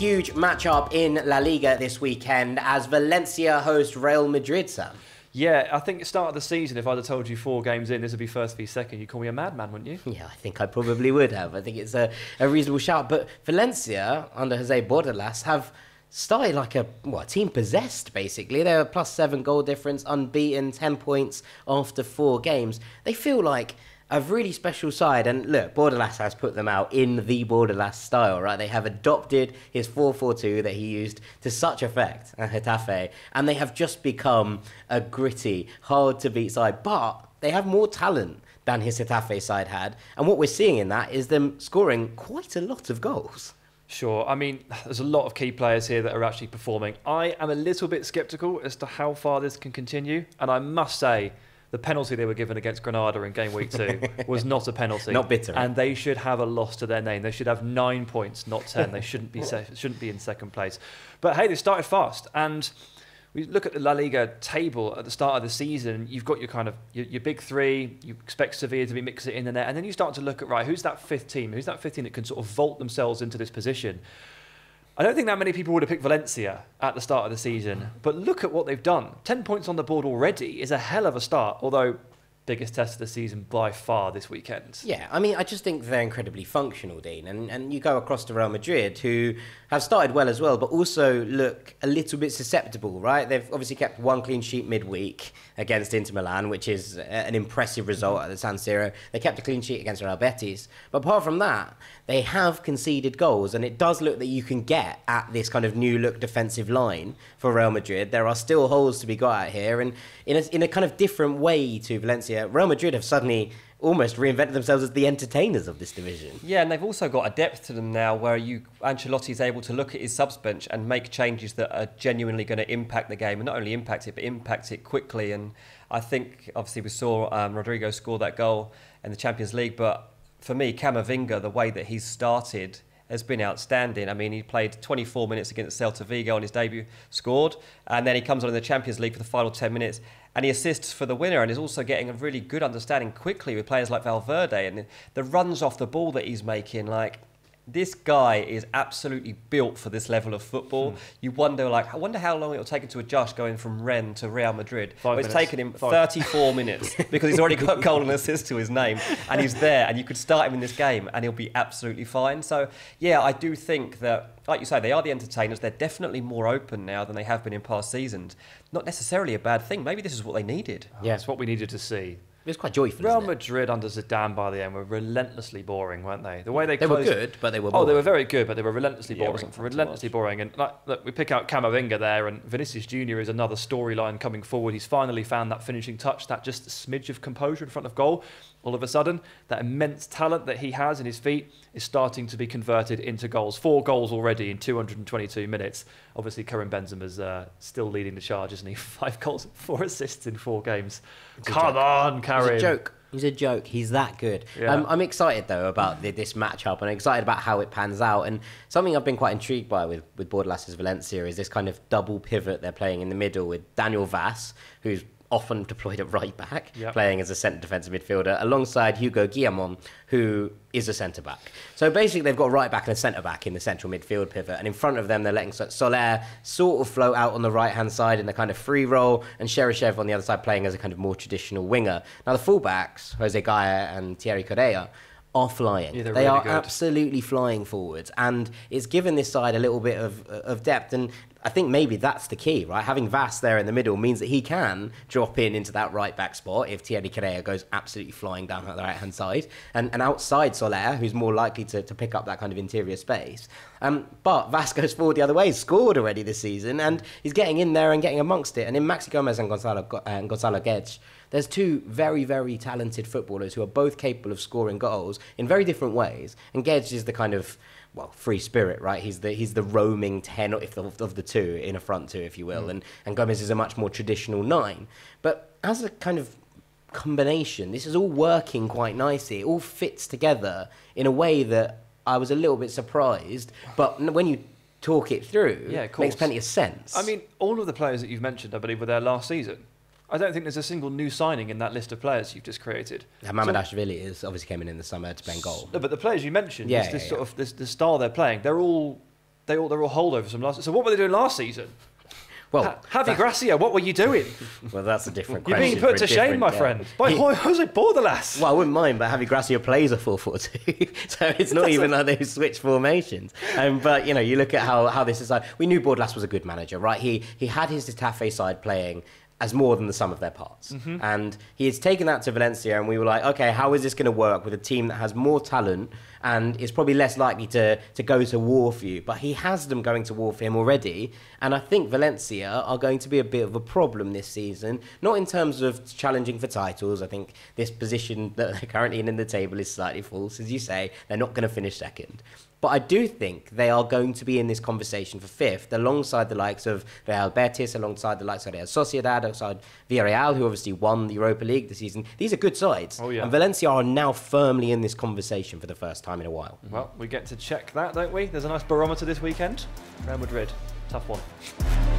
huge matchup in La Liga this weekend as Valencia host Real Madrid, Sam. Yeah, I think at the start of the season, if I'd have told you 4 games in, this would be first v second, you'd call me a madman, wouldn't you? Yeah, I think I probably would have. I think it's a reasonable shout. But Valencia, under José Bordalás, have started like a team possessed, basically. They're a +7 goal difference, unbeaten, 10 points after 4 games. They feel like a really special side, and look, Bordalás has put them out in the Bordalás style, right? They have adopted his 4-4-2 that he used to such effect at Getafe, and they have just become a gritty, hard-to-beat side, but they have more talent than his Getafe side had, and what we're seeing in that is them scoring quite a lot of goals. Sure. I mean, there's a lot of key players here that are actually performing. I am a little bit sceptical as to how far this can continue, and I must say, the penalty they were given against Granada in game week 2 was not a penalty. Not bitter. And they should have a loss to their name. They should have 9 points, not 10. They shouldn't be in second place. But hey, they started fast. And we look at the La Liga table at the start of the season. You've got your kind of your big three. You expect Sevilla to be mixing it in the net, and then you start to look at right, who's that fifth team? Who's that fifth team that can sort of vault themselves into this position? I don't think that many people would have picked Valencia at the start of the season, but look at what they've done. 10 points on the board already is a hell of a start, although biggest test of the season by far this weekend. Yeah, I mean, I just think they're incredibly functional, Dean, and you go across to Real Madrid, who have started well as well, but also look a little bit susceptible, right? They've obviously kept 1 clean sheet midweek against Inter Milan, which is an impressive result at the San Siro. They kept a clean sheet against Real Betis, but apart from that, they have conceded goals, and it does look that you can get at this kind of new-look defensive line for Real Madrid. There are still holes to be got at here, and in a kind of different way to Valencia, Real Madrid have suddenly almost reinvented themselves as the entertainers of this division. Yeah, and they've also got a depth to them now where Ancelotti's able to look at his subs bench and make changes that are genuinely going to impact the game, and not only impact it, but impact it quickly. And I think, obviously, we saw Rodrigo score that goal in the Champions League, but for me, Camavinga, the way that he's started has been outstanding. I mean, he played 24 minutes against Celta Vigo on his debut, scored, and then he comes on in the Champions League for the final 10 minutes, and he assists for the winner, and is also getting a really good understanding quickly with players like Valverde, and the runs off the ball that he's making, like, this guy is absolutely built for this level of football. You wonder, like, I wonder how long it'll take him to adjust going from Rennes to Real Madrid. It's taken him 34 minutes because he's already got goal and assist to his name, and he's there, and you could start him in this game and he'll be absolutely fine. So, yeah, I do think that, like you say, they are the entertainers. They're definitely more open now than they have been in past seasons. Not necessarily a bad thing. Maybe this is what they needed. Yeah, it's what we needed to see. It was quite joyful, Real Madrid under Zidane by the end were relentlessly boring, weren't they? The way they closed, were good, but they were boring. Oh, they were very good, but they were relentlessly boring. Relentlessly boring. And like, look, we pick out Camavinga there, and Vinicius Junior is another storyline coming forward. He's finally found that finishing touch, that just smidge of composure in front of goal. All of a sudden, that immense talent that he has in his feet is starting to be converted into goals. 4 goals already in 222 minutes. Obviously, Karim Benzema's still leading the charge, isn't he? 5 goals, 4 assists in 4 games. Come on, Karim. It's a joke. He's a joke. He's that good. Yeah. I'm excited, though, about this matchup, and I'm excited about how it pans out. And something I've been quite intrigued by with Bordalás's Valencia is this kind of double pivot they're playing in the middle with Daniel Vass, who's often deployed at right back, playing as a centre defensive midfielder, alongside Hugo Guillamon, who is a centre back. So basically, they've got a right back and a centre back in the central midfield pivot, and in front of them, they're letting Soler sort of float out on the right hand side in the kind of free role, and Cherishev on the other side playing as a kind of more traditional winger. Now, the fullbacks, Jose Gaia and Thierry Correa, are flying. Yeah, they really are good. Absolutely flying forwards, and it's given this side a little bit of depth, and I think maybe that's the key, right? Having Vass there in the middle means that he can drop in into that right-back spot if Thierry Correa goes absolutely flying down the right-hand side, and outside Soler, who's more likely to pick up that kind of interior space. But Vass goes forward the other way, scored already this season, and he's getting in there and getting amongst it. And in Maxi Gomez and Gonzalo Gedge, there's 2 very, very talented footballers who are both capable of scoring goals in very different ways. And Gedge is the kind of, well, free spirit, right? He's the roaming 10 of the 2 in a front 2, if you will, and Gomez is a much more traditional 9. But as a kind of combination, this is all working quite nicely. It all fits together in a way that I was a little bit surprised, but when you talk it through, it makes plenty of sense. I mean, all of the players that you've mentioned, I believe, were there last season. I don't think there's a single new signing in that list of players you've just created. Yeah, Mamadashvili is obviously came in the summer to Bengal. No, but the players you mentioned, the style they're playing, they're all they're all holdovers from last season. So what were they doing last season? Well, Javi Gracia, what were you doing? Well, that's a different question. You're being put to shame, my friend, by José Bordalás. Well, I wouldn't mind, but Javi Gracia plays a 4-4-2, so it's not even like they've switched formations. But, you know, you look at how this is like... We knew Bordalás was a good manager, right? He had his Getafe side playing as more than the sum of their parts. Mm-hmm. And he has taken that to Valencia, and we were like, OK, how is this going to work with a team that has more talent and is probably less likely to go to war for you? But he has them going to war for him already, and I think Valencia are going to be a bit of a problem this season, not in terms of challenging for titles. I think this position that they're currently in the table is slightly false. As you say, they're not going to finish second. But I do think they are going to be in this conversation for fifth, alongside the likes of Real Betis, alongside the likes of Real Sociedad, alongside Villarreal, who obviously won the Europa League this season. These are good sides. Oh, yeah. And Valencia are now firmly in this conversation for the first time in a while. Well, we get to check that, don't we? There's a nice barometer this weekend. Real Madrid, tough one.